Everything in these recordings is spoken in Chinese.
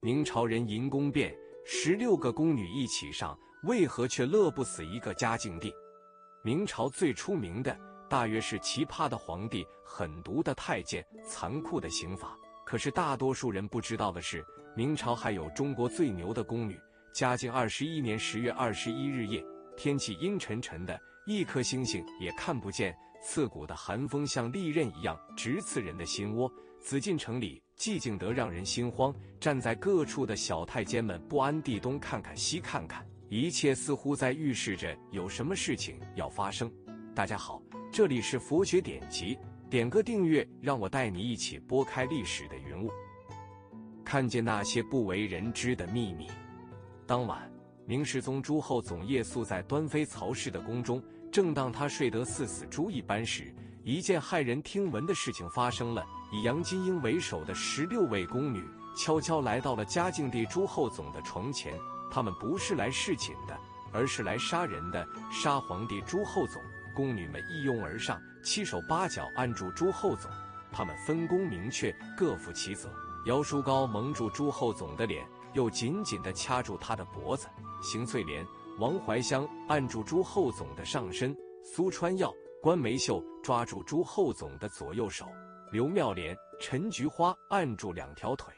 明朝人淫宫变，16个宫女一起上，为何却乐不死一个嘉靖帝？明朝最出名的大约是奇葩的皇帝、狠毒的太监、残酷的刑法。可是大多数人不知道的是，明朝还有中国最牛的宫女。嘉靖21年10月21日夜，天气阴沉沉的，一颗星星也看不见，刺骨的寒风像利刃一样直刺人的心窝。紫禁城里寂静得让人心慌，站在各处的小太监们不安地东看看西看看，一切似乎在预示着有什么事情要发生。大家好，这里是佛学典籍，点个订阅，让我带你一起拨开历史的云雾，看见那些不为人知的秘密。当晚，明世宗朱厚熜夜宿在端妃曹氏的宫中，正当他睡得似死猪一般时，一件骇人听闻的事情发生了。以杨金英为首的16位宫女悄悄来到了嘉靖帝朱厚熜的床前，她们不是来侍寝的，而是来杀人的，杀皇帝朱厚熜。宫女们一拥而上，七手八脚按住朱厚熜，她们分工明确，各负其责。姚书高蒙住朱厚熜的脸，又紧紧地掐住她的脖子。邢翠莲、王怀香按住朱厚熜的上身，苏川耀、关梅秀抓住朱厚熜的左右手，刘妙莲、陈菊花按住两条腿。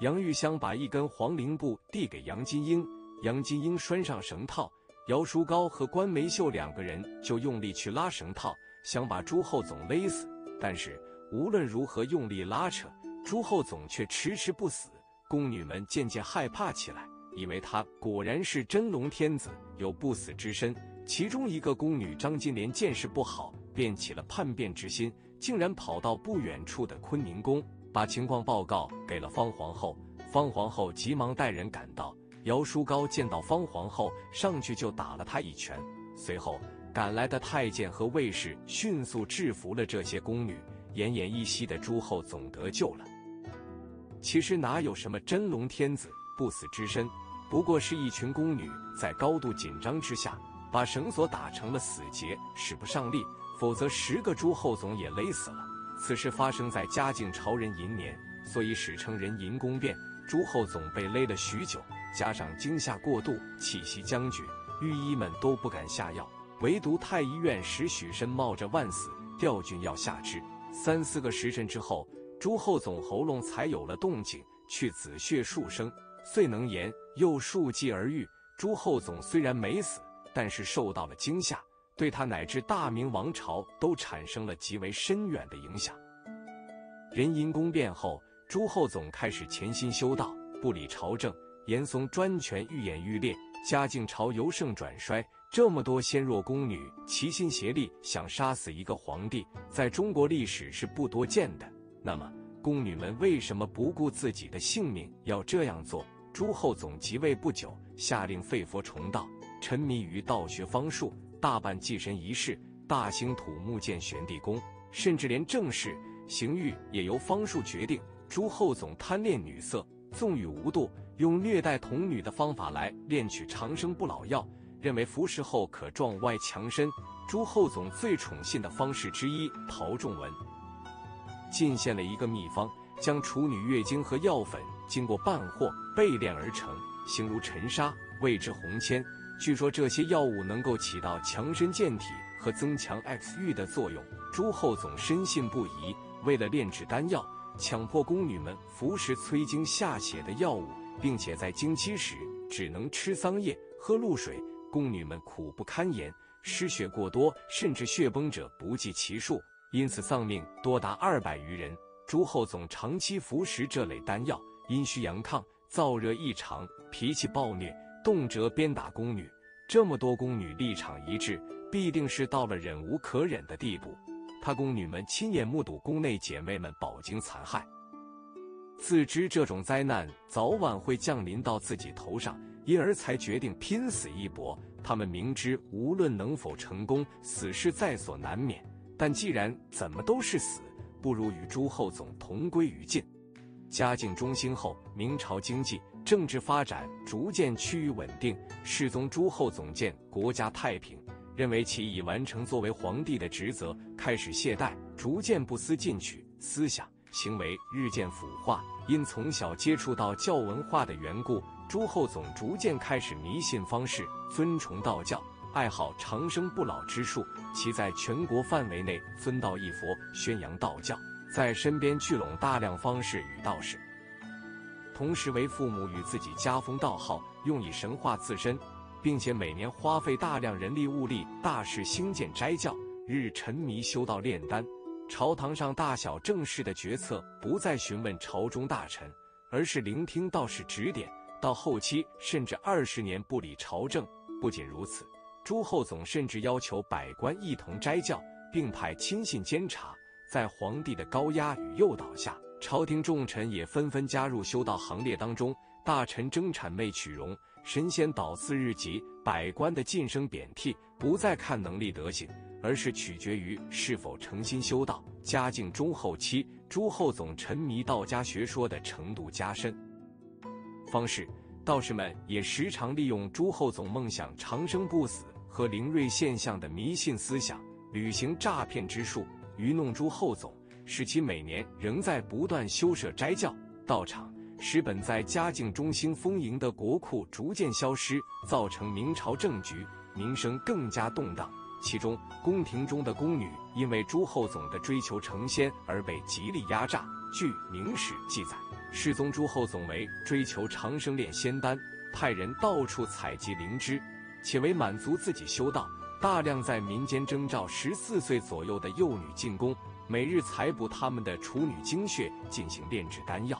杨玉香把一根黄绫布递给杨金英，杨金英拴上绳套，姚书高和关梅秀2个人就用力去拉绳套，想把朱厚熜勒死。但是无论如何用力拉扯，朱厚熜却迟迟不死。宫女们渐渐害怕起来，以为他果然是真龙天子，有不死之身。其中一个宫女张金莲见势不好，便起了叛变之心，竟然跑到不远处的坤宁宫，把情况报告给了方皇后。方皇后急忙带人赶到，姚书高见到方皇后，上去就打了她一拳。随后赶来的太监和卫士迅速制服了这些宫女，奄奄一息的朱厚熜得救了。其实哪有什么真龙天子、不死之身，不过是一群宫女在高度紧张之下，把绳索打成了死结，使不上力，否则10个朱厚熜也勒死了。此事发生在嘉靖朝人寅年，所以史称人寅宫变。朱厚熜被勒了许久，加上惊吓过度，气息僵局，御医们都不敢下药，唯独太医院使许慎冒着万死调君药下之。3、4个时辰之后，朱厚熜喉咙才有了动静，去子血数升，遂能言，又数计而愈。朱厚熜虽然没死，但是受到了惊吓，对他乃至大明王朝都产生了极为深远的影响。人寅宫变后，朱厚熜开始潜心修道，不理朝政，严嵩专权愈演愈烈，嘉靖朝由盛转衰。这么多纤弱宫女齐心协力想杀死一个皇帝，在中国历史是不多见的。那么宫女们为什么不顾自己的性命要这样做？朱厚熜即位不久，下令废佛崇道，沉迷于道学方术，大办祭神仪式，大兴土木建玄帝宫，甚至连政事刑狱也由方术决定。朱厚熜贪恋女色，纵欲无度，用虐待童女的方法来炼取长生不老药，认为服食后可壮外强身。朱厚熜最宠信的方士之一陶仲文，进献了一个秘方，将处女月经和药粉经过拌和焙炼而成，形如尘沙，谓之红铅。据说这些药物能够起到强身健体和增强 X 欲的作用。朱厚熜深信不疑，为了炼制丹药，强迫宫女们服食催经下血的药物，并且在经期时只能吃桑叶、喝露水。宫女们苦不堪言，失血过多，甚至血崩者不计其数，因此丧命多达200余人。朱厚熜长期服食这类丹药，阴虚阳亢，燥热异常，脾气暴虐，动辄鞭打宫女。这么多宫女立场一致，必定是到了忍无可忍的地步。她宫女们亲眼目睹宫内姐妹们饱经残害，自知这种灾难早晚会降临到自己头上，因而才决定拼死一搏。她们明知无论能否成功，死是在所难免，但既然怎么都是死，不如与朱厚熜同归于尽。嘉靖中兴后，明朝经济政治发展逐渐趋于稳定。世宗朱厚熜见国家太平，认为其已完成作为皇帝的职责，开始懈怠，逐渐不思进取，思想行为日渐腐化。因从小接触到教文化的缘故，朱厚熜逐渐开始迷信方士，尊崇道教，爱好长生不老之术。其在全国范围内分道一佛，宣扬道教，在身边聚拢大量方士与道士，同时为父母与自己加封道号，用以神化自身，并且每年花费大量人力物力，大事兴建斋教，日沉迷修道炼丹。朝堂上大小政事的决策，不再询问朝中大臣，而是聆听道士指点。到后期，甚至20年不理朝政。不仅如此，朱厚熜甚至要求百官一同斋教，并派亲信监察。在皇帝的高压与诱导下，朝廷重臣也纷纷加入修道行列当中，大臣争谄媚取容，神仙倒四日吉，百官的晋升贬替不再看能力德行，而是取决于是否诚心修道。嘉靖中后期，朱厚熜沉迷道家学说的程度加深，方士、道士们也时常利用朱厚熜梦想长生不死和灵瑞现象的迷信思想，履行诈骗之术，愚弄朱厚熜。使其每年仍在不断修设斋教、道场，使本在嘉靖中兴丰盈的国库逐渐消失，造成明朝政局、民生更加动荡。其中，宫廷中的宫女因为朱厚熜的追求成仙而被极力压榨。据《明史》记载，世宗朱厚熜为追求长生炼仙丹，派人到处采集灵芝，且为满足自己修道，大量在民间征召14岁左右的幼女进宫。每日采补他们的处女精血进行炼制丹药，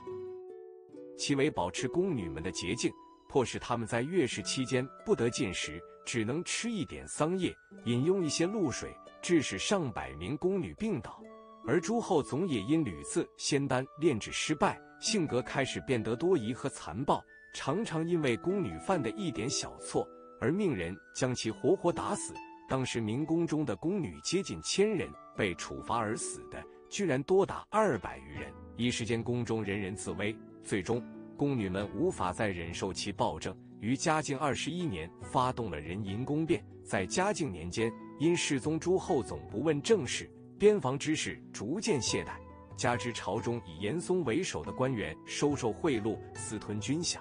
其为保持宫女们的洁净，迫使她们在月事期间不得进食，只能吃一点桑叶，饮用一些露水，致使上百名宫女病倒。而朱厚熜也因屡次仙丹炼制失败，性格开始变得多疑和残暴，常常因为宫女犯的一点小错而命人将其活活打死。当时明宫中的宫女接近1000人，被处罚而死的居然多达200余人，一时间宫中人人自危。最终，宫女们无法再忍受其暴政，于嘉靖21年发动了壬寅宫变。在嘉靖年间，因世宗朱厚熜不问政事，边防之事逐渐懈怠，加之朝中以严嵩为首的官员收受贿赂，私吞军饷，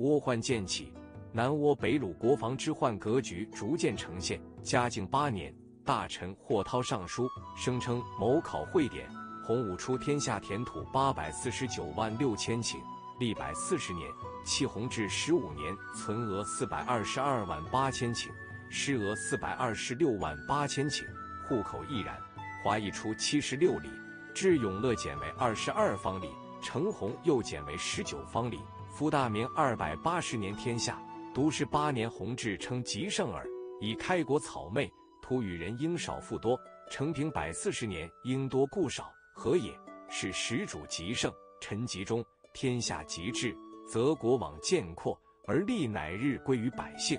倭患渐起，南倭北虏国防之患格局逐渐呈现。嘉靖8年，大臣霍涛上书，声称谋考会典，洪武出天下田土849万6千顷，历140年，弃洪至15年，存额422万8千顷，失额426万8千顷，户口亦然。华夷出76里，至永乐减为22方里，成洪又减为19方里。夫大明280年天下，独18年弘治称极盛耳，以开国草昧。土与人应少富多，承平140年应多故少，何也？是始主极盛，臣极中，天下极治，则国往渐扩，而利乃日归于百姓。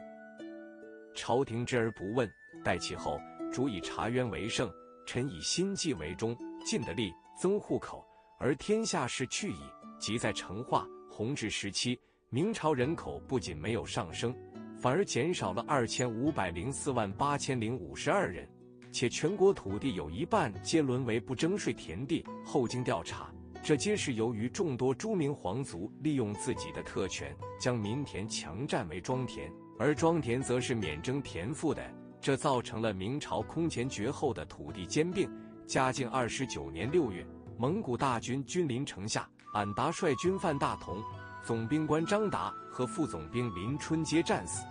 朝廷知而不问，待其后，主以察渊为盛，臣以心计为中，尽的力，增户口，而天下事去矣。即在成化、弘治时期，明朝人口不仅没有上升，反而减少了2504万8052人，且全国土地有一半皆沦为不征税田地。后经调查，这皆是由于众多诸明皇族利用自己的特权，将民田强占为庄田，而庄田则是免征田赋的，这造成了明朝空前绝后的土地兼并。嘉靖29年6月，蒙古大军军临城下，俺答率军犯大同，总兵官张达和副总兵林春皆战死。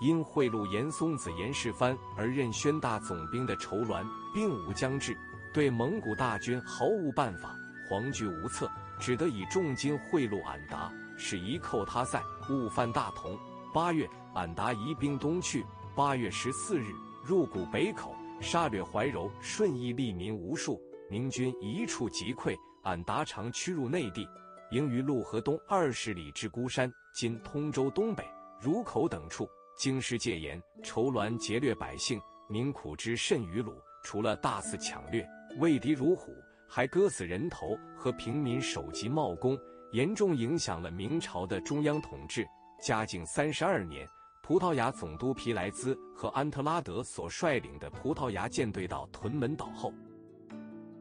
因贿赂严嵩子严世蕃而任宣大总兵的仇鸾并无将至，对蒙古大军毫无办法，惶惧无策，只得以重金贿赂俺答，使一寇他塞，误犯大同。8月，俺答移兵东去。8月14日，入谷北口，杀掠怀柔、顺义利民无数，明军一触即溃。俺答常驱入内地，营于陆河东20里至孤山（今通州东北）、汝口等处，京师戒严，仇鸾劫掠百姓，民苦之甚于虏。除了大肆抢掠、畏敌如虎，还割死人头和平民首级冒功，严重影响了明朝的中央统治。嘉靖32年，葡萄牙总督皮莱兹和安特拉德所率领的葡萄牙舰队到屯门岛后，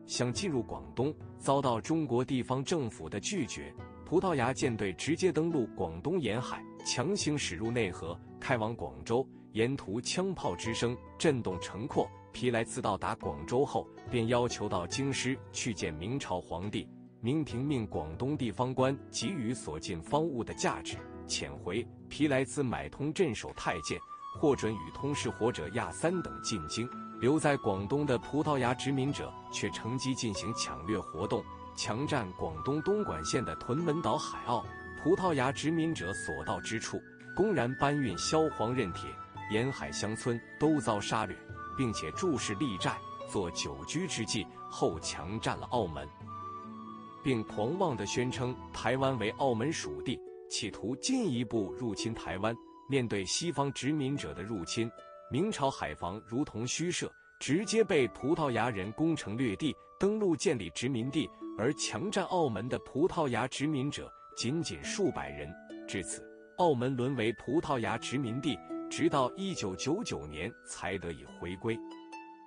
想进入广东，遭到中国地方政府的拒绝。葡萄牙舰队直接登陆广东沿海，强行驶入内河，开往广州。沿途枪炮之声震动城廓。皮莱兹到达广州后，便要求到京师去见明朝皇帝。明廷命广东地方官给予所进方物的价值。遣回皮莱兹买通镇守太监，获准与通事或者亚三等进京。 留在广东的葡萄牙殖民者却乘机进行抢掠活动，强占广东东莞县的屯门岛海澳。葡萄牙殖民者所到之处，公然搬运硝黄认铁，沿海乡村都遭杀掠，并且筑市立寨做久居之计。后强占了澳门，并狂妄地宣称台湾为澳门属地，企图进一步入侵台湾。面对西方殖民者的入侵， 明朝海防如同虚设，直接被葡萄牙人攻城掠地，登陆建立殖民地；而强占澳门的葡萄牙殖民者仅仅数百人。至此，澳门沦为葡萄牙殖民地，直到1999年才得以回归。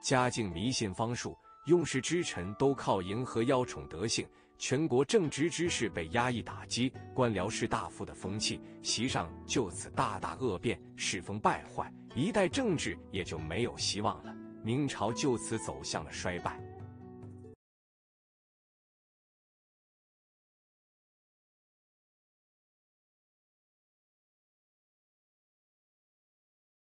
嘉靖迷信方术，用士之臣都靠迎合邀宠德性，全国正直之士被压抑打击，官僚士大夫的风气席上就此大大恶变，世风败坏。 一代政治也就没有希望了，明朝就此走向了衰败。